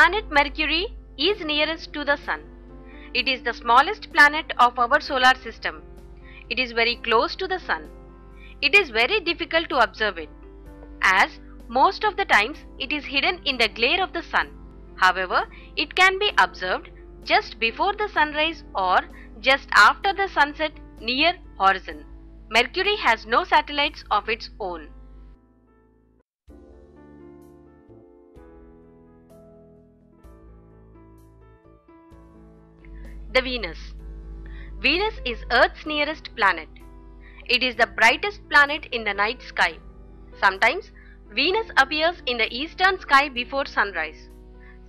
planet Mercury is nearest to the Sun. It is the smallest planet of our solar system. It is very close to the Sun. It is very difficult to observe it, as most of the times it is hidden in the glare of the Sun. However, it can be observed just before the sunrise or just after the sunset near horizon. Mercury has no satellites of its own. The Venus. Venus is Earth's nearest planet. It is the brightest planet in the night sky. Sometimes Venus appears in the eastern sky before sunrise,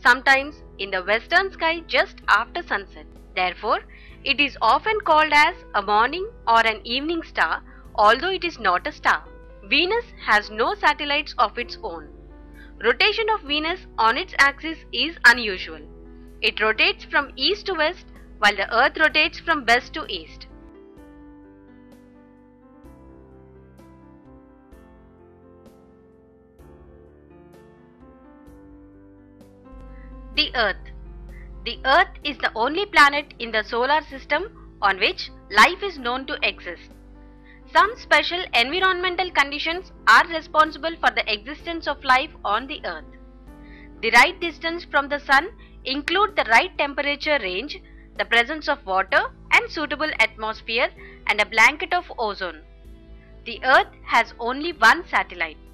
sometimes in the western sky just after sunset. Therefore, it is often called as a morning or an evening star, although it is not a star. Venus has no satellites of its own. Rotation of Venus on its axis is unusual. It rotates from east to west, while the Earth rotates from west to east. The Earth. The Earth is the only planet in the solar system on which life is known to exist. Some special environmental conditions are responsible for the existence of life on the Earth. The right distance from the Sun include the right temperature range, the presence of water and suitable atmosphere, and a blanket of ozone. The Earth has only one satellite.